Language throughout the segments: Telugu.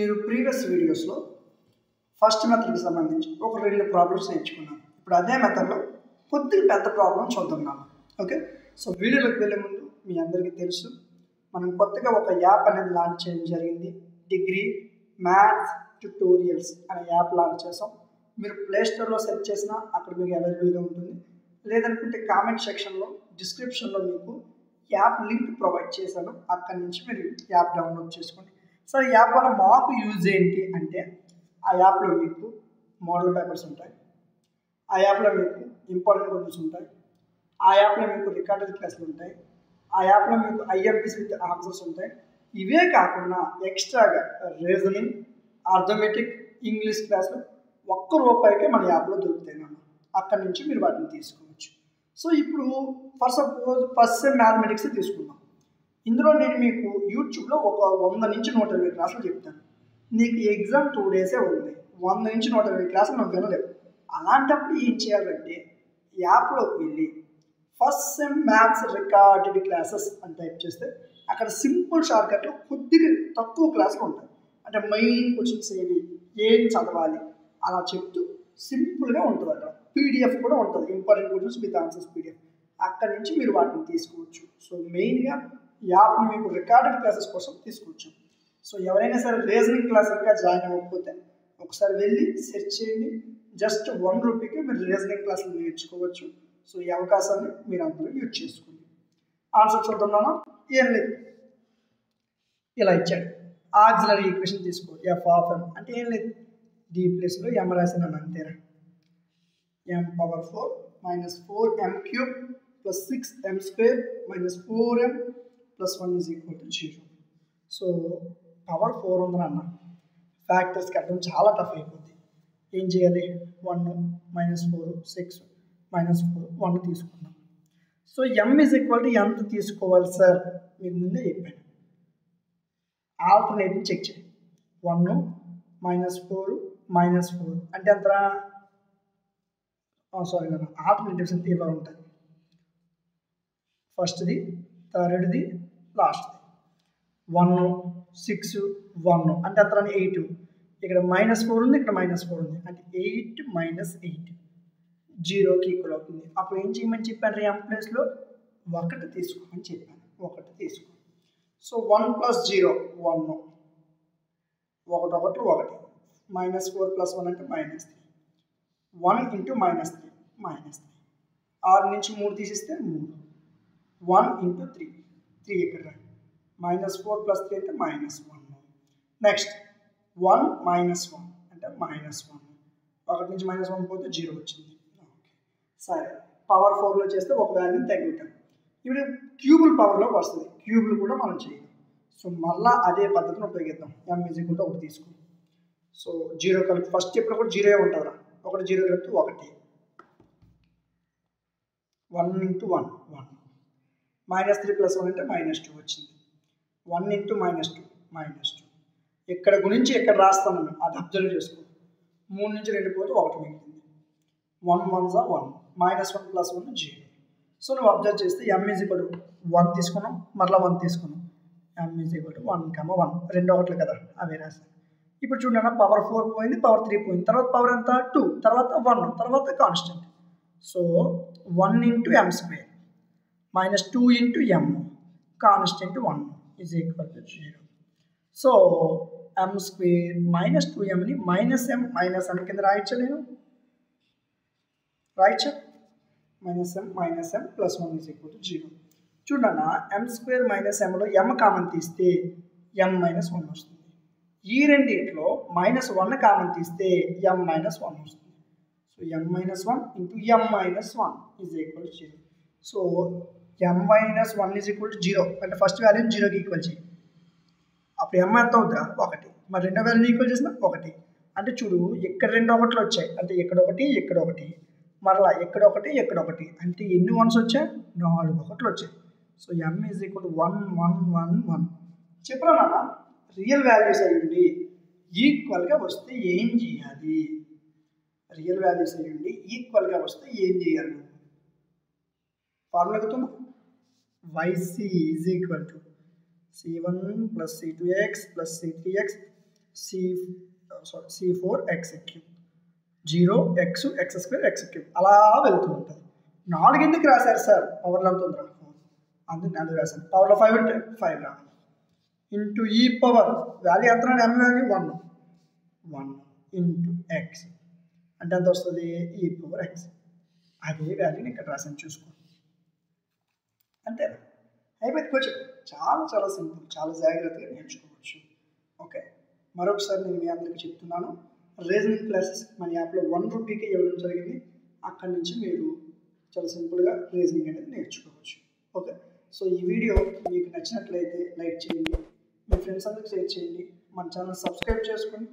నేను ప్రీవియస్ వీడియోస్ లో ఫస్ట్ మెథడ్ కి సంబంధించి ఒక రెండు ప్రాబ్లమ్స్ నేర్చుకున్నాను. ఇప్పుడు అదే మెథడ్ లో కొద్దిగా పెద్ద ప్రాబ్లం చూద్దాం. ఓకే, సో వీడియోలోకి వెళ్ళే ముందు మీ అందరికీ తెలుసు మనం కొత్తగా ఒక యాప్ అనేది లాంచ్ చేయడం జరిగింది. డిగ్రీ మ్యాథ్స్ ట్యూటోరియల్స్ అనే యాప్ లాంచ్ చేసాం. మీరు ప్లే స్టోర్లో సెర్చ్ చేసినా అక్కడ మీకు అవైలబుల్గా ఉంటుంది, లేదనుకుంటే కామెంట్ సెక్షన్లో డిస్క్రిప్షన్లో మీకు యాప్ లింక్ ప్రొవైడ్ చేశాను, అక్కడి నుంచి మీరు యాప్ డౌన్లోడ్ చేసుకోండి. సో ఈ యాప్ వల్ల మాకు యూజ్ ఏంటి అంటే ఆ యాప్లో మీకు మోడల్ పేపర్స్ ఉంటాయి, ఆ యాప్లో మీకు ఇంపార్టెంట్ క్వశ్చన్స్ ఉంటాయి, ఆ యాప్లో మీకు రికార్డెడ్ క్లాసులు ఉంటాయి, ఆ యాప్లో మీకు ఐఎంపీస్ విత్ ఆన్సర్స్ ఉంటాయి. ఇవే కాకుండా ఎక్స్ట్రాగా రీజనింగ్, అర్థమెటిక్, ఇంగ్లీష్ క్లాసులు ఒక్క రూపాయికే మన యాప్లో దొరుకుతాయి. అక్కడి నుంచి మీరు వాటిని తీసుకోవచ్చు. సో ఇప్పుడు for suppose first sem mathematics తీసుకుందాం. ఇందులో నేను మీకు యూట్యూబ్లో ఒక 100 నుంచి 120 క్లాసులు చెప్తాను. నీకు ఎగ్జామ్ 2 డేసే ఉంది, 100 నుంచి 120 క్లాసులు మనం వినలేవు. అలాంటప్పుడు ఏం చేయాలంటే యాప్లోకి వెళ్ళి first sem maths recorded classes అని టైప్ చేస్తే అక్కడ సింపుల్ షార్ట్కట్లో కొద్దిగా తక్కువ క్లాసులు ఉంటాయి. అంటే మెయిన్ క్వశ్చన్స్ ఏవి, ఏం చదవాలి అలా చెప్తూ సింపుల్గా ఉంటుంది. అక్కడ పీడిఎఫ్ కూడా ఉంటుంది, important questions with answers PDF. అక్కడి నుంచి మీరు వాటిని తీసుకోవచ్చు. సో మెయిన్గా యాప్ని మీకు రికార్డెడ్ క్లాసెస్ కోసం తీసుకోవచ్చు. సో ఎవరైనా సరే రీజనింగ్ క్లాస్ ఇంకా జాయిన్ అవ్వకపోతే ఒకసారి వెళ్ళి సెర్చ్ చేయండి. జస్ట్ 1 రూపీకి మీరు రీజనింగ్ క్లాసులు నేర్చుకోవచ్చు. సో ఈ అవకాశాన్ని మీరు అందరూ యూజ్ చేసుకోండి. ఆన్సర్ చూద్దాం. ఏం లేదు, ఇలా ఇచ్చాడు. ఆక్సిలరీ ఈక్వేషన్ తీసుకో, f(m) అంటే ఏం లేదు, d ప్లేస్లో m రాసినాను అంతేరా. m⁴ - 4m³+6m² - 4m + 1 = 0. So power 4 ఉందని అన్న ఫ్యాక్టర్స్కి అర్థం చాలా టఫ్ అయిపోద్ది. ఏం చేయాలి, 1 - 4 6 - 4 1 తీసుకున్నాం. సో m = ఎంత తీసుకోవాలి సార్ మీకు ముందే చెప్పాను. ఆల్టర్నేటివ్ చెక్ చేయండి. 1 - 4 - 4 అంటే ఎంతరా, సారీ కదా, ఆల్టర్నేటివ్స్ అంటే ఇలా ఉంటుంది. ఫస్ట్ది, థర్డ్ది, లాస్ట్ది. 1 - 6 - 1 అంటే అంతరా, 8. ఇక్కడ -4 ఉంది, ఇక్కడ -4 ఉంది, అంటే 8 - 8 0కి ఈక్వల్ అవుతుంది. అప్పుడు ఏం చేయమని చెప్పాను, m ప్లేస్లో 1 తీసుకోమని చెప్పాను, 1 తీసుకో. సో 1 + 0 1, 1 - 1 1 -4 + 1 అంటే -3 1 × -3 -3 6 నుంచి 3 తీసిస్తే 3 1 × 3 3 ఇక్కడ -4 + 3 అంటే -1. నెక్స్ట్ 1 - 1 అంటే -1 1 నుంచి -1 పోతే 0 వచ్చింది. ఓకే, సరే పవర్ 4లో చేస్తే ఒక వాల్యూని తగ్గుతాం. ఇప్పుడు క్యూబుల్ పవర్లోకి వస్తుంది, క్యూబులు కూడా మనం చేయాలి. సో మళ్ళీ అదే పద్ధతిని ఉపయోగిద్దాం. m = 1 తీసుకో. సో 0 కలిపి ఫస్ట్ ఎప్పుడు కూడా 0 ఉంటుందా, 1 - 0 = 1 1 × 1 1 -3 + 1 అంటే -2 వచ్చింది. 1 × -2 - 2 ఇక్కడ గురించి ఇక్కడ రాస్తాను నేను, అది అబ్జర్వ్ చేసుకో. 3 నుంచి 2 పోతే 1 మిగిలింది. 1 - 1 -1 + 1 0. సో నువ్వు అబ్జర్వ్ చేస్తే m = 1 తీసుకున్నాం, మరలా 1 తీసుకున్నాం. m = 1, 1 రెండు 1లు కదా, అవే రాశాను. ఇప్పుడు చూడండి, పవర్ 4 పోయింది, పవర్ 3 పోయింది, తర్వాత పవర్ ఎంత, 2, తర్వాత 1, తర్వాత constant. So 1 × m² -2 × m constant 1 = 0. So m² - 2mని -m కింద రాయొచ్చా, నేను రాయొచ్చా, -m - m + 1 = 0. చూడన్నా m² - mలో m కామన్ తీస్తే m - 1 వస్తుంది. ఈ రెండిట్లో -1 కామన్ తీస్తే m - 1 వస్తుంది. So m - 1 × m - 1 = 0. So m - 1 = 0 అంటే ఫస్ట్ వాల్యూని 0కి ఈక్వల్ చేయి. అప్పుడు m ఎంత అవుతుందా, 1. మరి రెండో వాల్యూని ఈక్వల్ చేసినా 1. అంటే చూడు, ఇక్కడ రెండు 1లు వచ్చాయి, అంటే ఇక్కడ 1 ఇక్కడ 1, మరలా ఇక్కడ 1 ఇక్కడ 1, అంటే ఎన్ని 1s వచ్చాయి, 4 1లు వచ్చాయి. సో m = 1 1 1 1 చెప్పరా నాన్న, రియల్ వాల్యూస్ అయ్యండి ఈక్వల్గా వస్తే ఏం చేయాలి, రియల్ వాల్యూస్ అయ్యండి ఈక్వల్గా వస్తే ఏం చేయాలి, ఫార్ములా చెప్తున్నా. yc = c1 + c2x + c3x C4 x3 0 x x square x cube అలా వెళ్తూ ఉంటాయి. 4 ఎందుకు రాశారు సార్? పవర్లు ఎంత ఉంది రా 4 అందుకే 4 రాశారు. పవర్లో 5 అంటే 5 రావాలి. ఇంటూ ఈ పవర్ వాల్యూ ఎంత? m వాల్యూ 1 ఇంటూ x అంటే ఎంత వస్తుంది? e power x. అదే వాల్యూని ఇక్కడ రాశాను చూసుకోండి. అంతే అయిపోయింది కొంచెం. చాలా చాలా సింపుల్, చాలా జాగ్రత్తగా నేర్చుకోవచ్చు. ఓకే, మరొకసారి నేను మీ అందరికీ చెప్తున్నాను, రీజనింగ్ క్లాసెస్ మన యాప్లో 1 రూపీకి ఇవ్వడం జరిగింది. అక్కడి నుంచి మీరు చాలా సింపుల్గా రీజనింగ్ అనేది నేర్చుకోవచ్చు. ఓకే, సో ఈ వీడియో మీకు నచ్చినట్లయితే లైక్ చేయండి, మీ ఫ్రెండ్స్ అందరికి షేర్ చేయండి, మన ఛానల్ సబ్స్క్రైబ్ చేసుకొని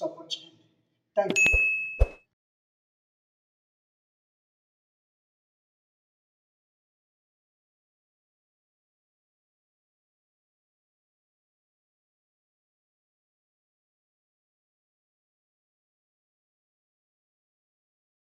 సపోర్ట్ చేయండి. Thank you.